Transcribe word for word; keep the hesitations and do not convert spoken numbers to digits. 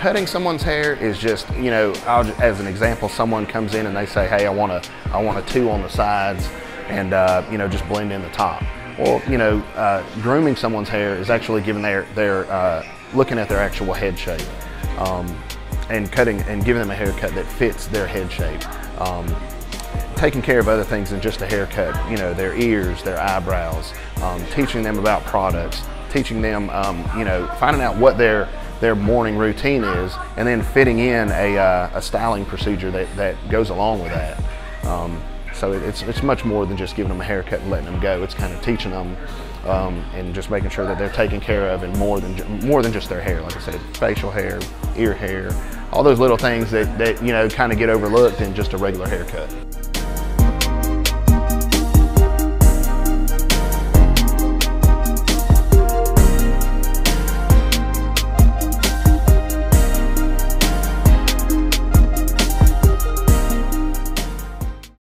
cutting someone's hair is just, you know, I'll, as an example, someone comes in and they say, hey, I want a, I want a two on the sides and, uh, you know, just blend in the top. Well, you know, uh, grooming someone's hair is actually giving their, their uh, looking at their actual head shape um, and cutting and giving them a haircut that fits their head shape. Um, taking care of other things than just a haircut, you know, their ears, their eyebrows, um, teaching them about products, teaching them, um, you know, finding out what their their morning routine is, and then fitting in a, uh, a styling procedure that, that goes along with that. Um, so it, it's, it's much more than just giving them a haircut and letting them go. It's kind of teaching them um, and just making sure that they're taken care of, and more than, more than just their hair. Like I said, facial hair, ear hair, all those little things that, that you know, kind of get overlooked in just a regular haircut.